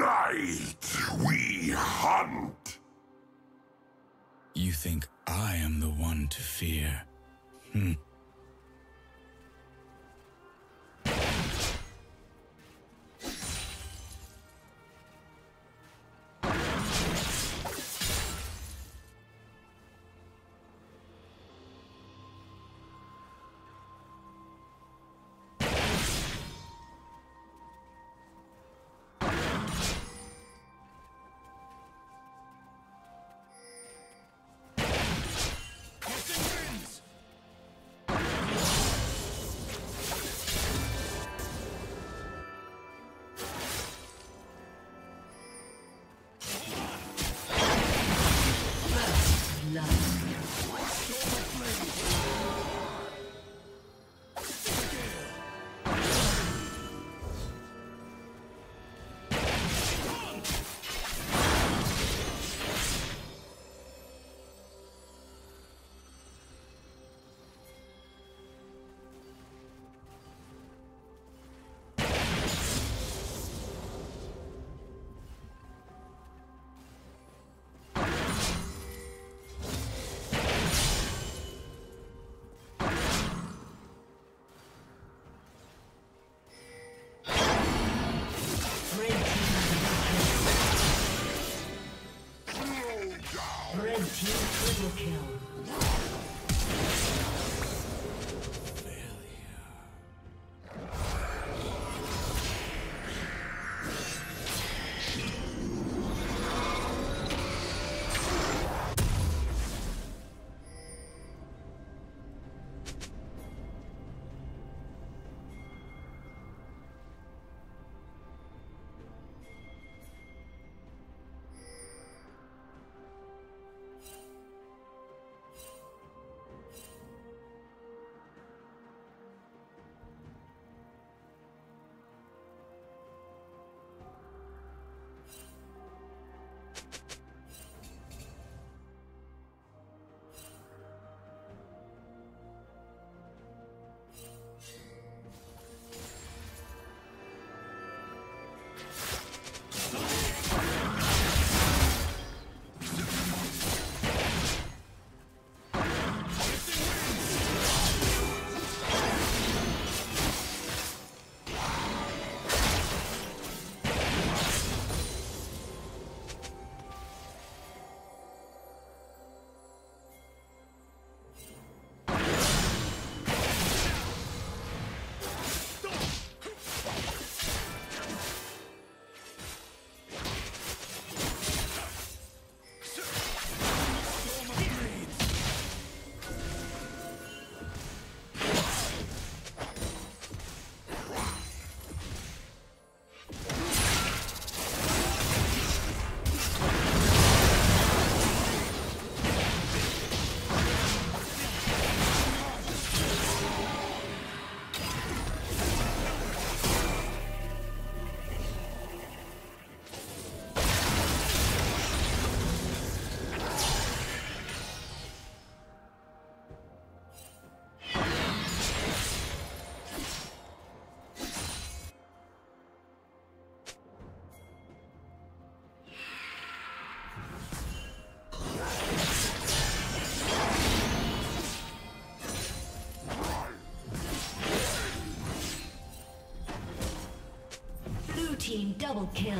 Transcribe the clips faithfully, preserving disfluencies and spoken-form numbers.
Tonight we hunt. You think I am the one to fear? Hmm. Double kill.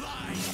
Line.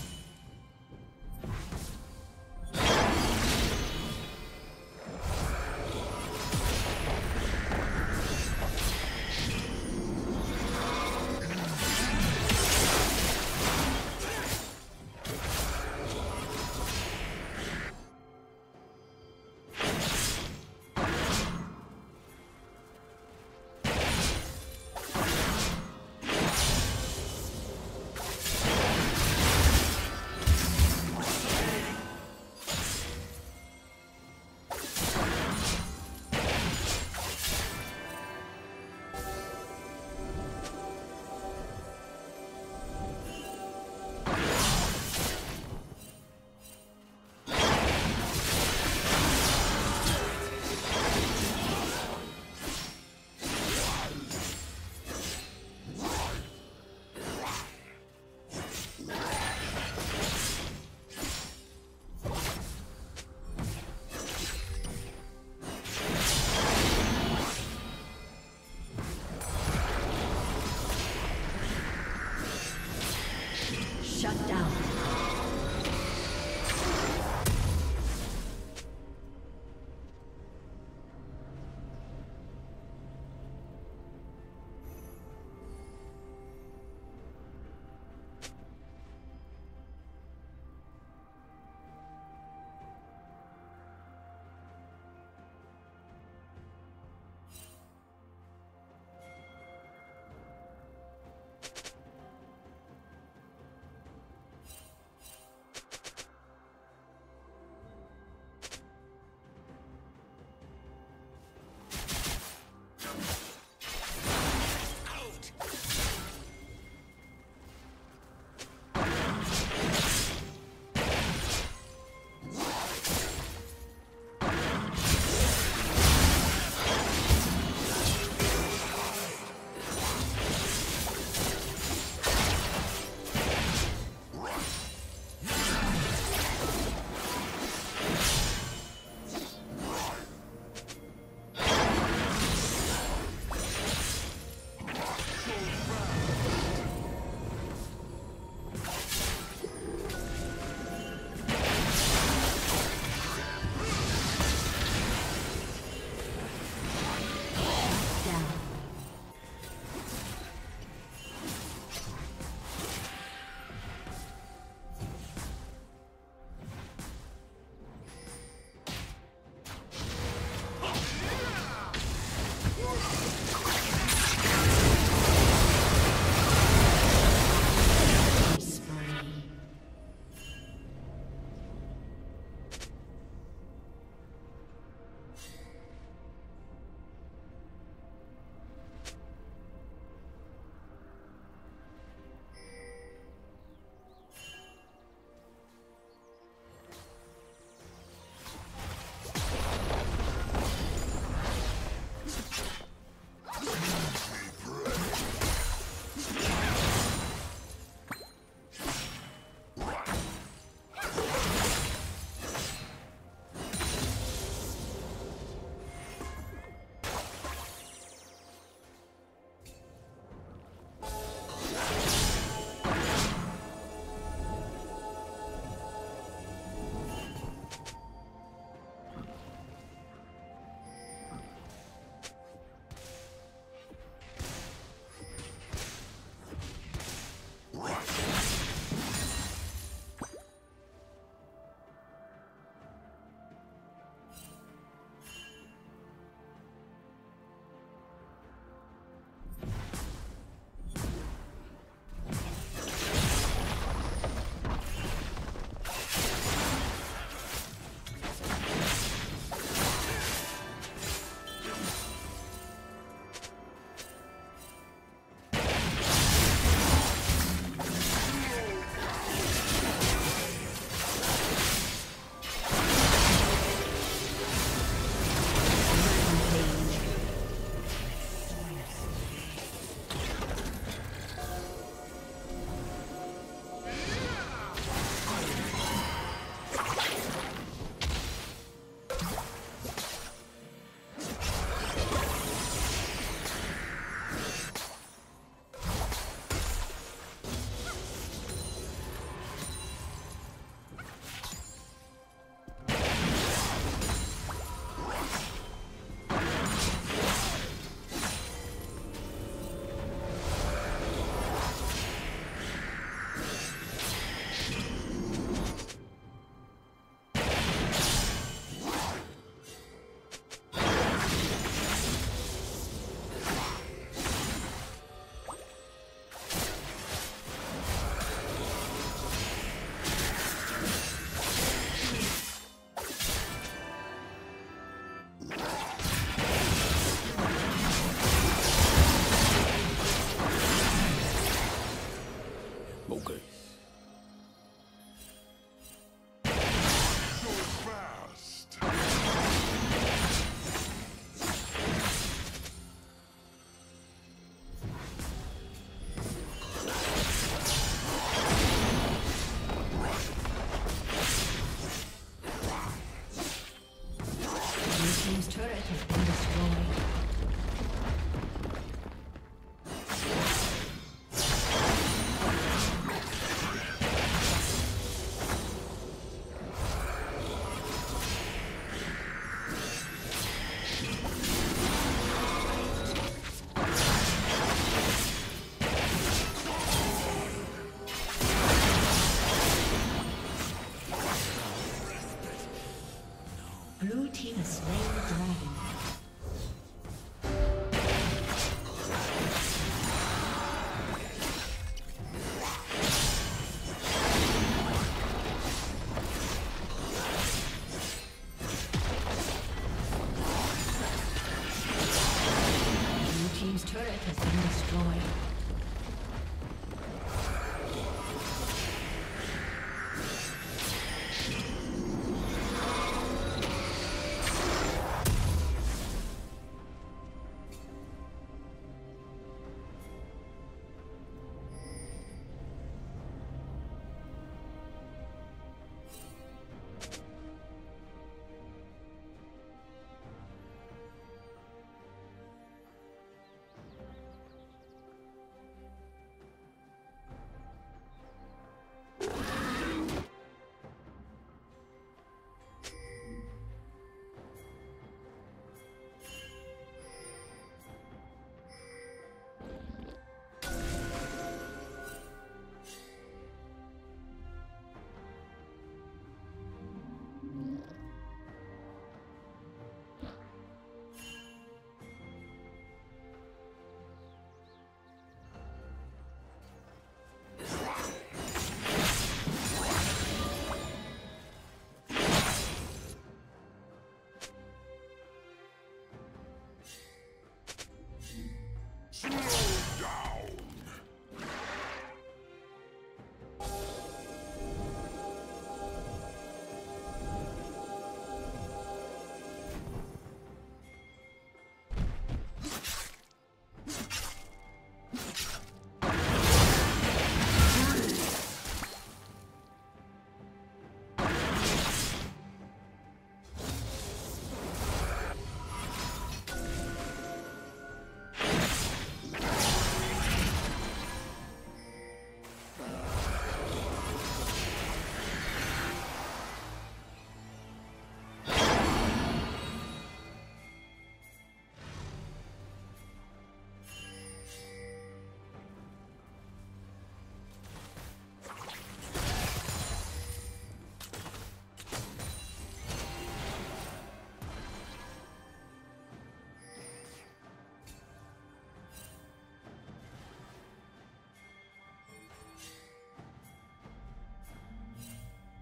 joy.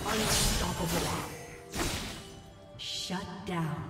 Unstoppable. Shut down.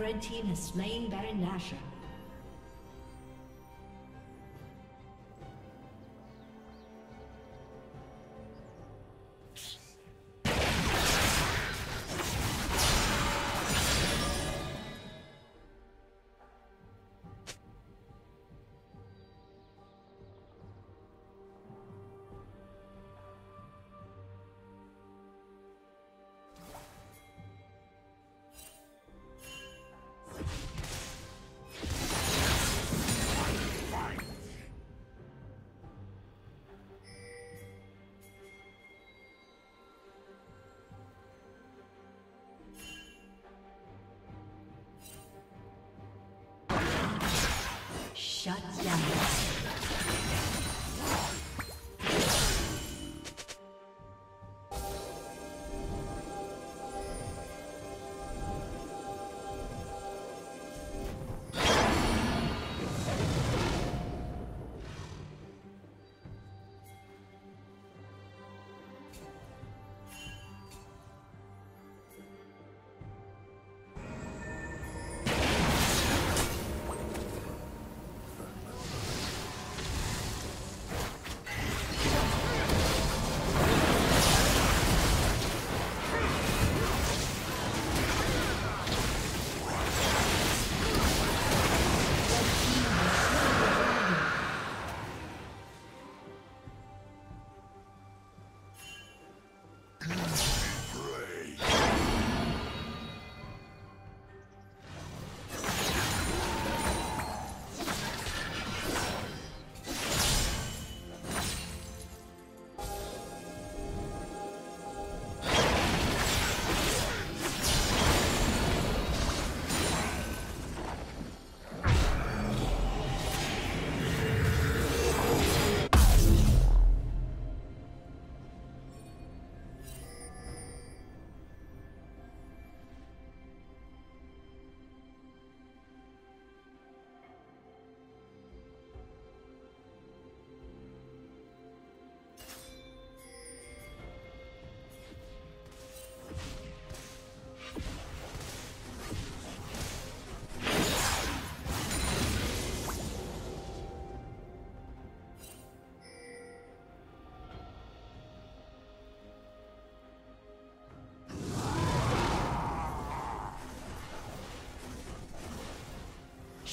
Red team has slain Baron Nashor.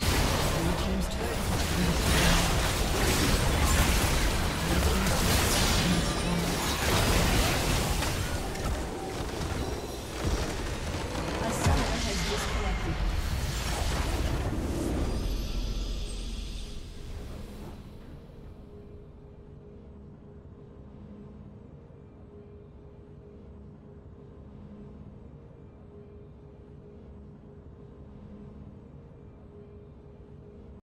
Blue team's turret has been destroyed.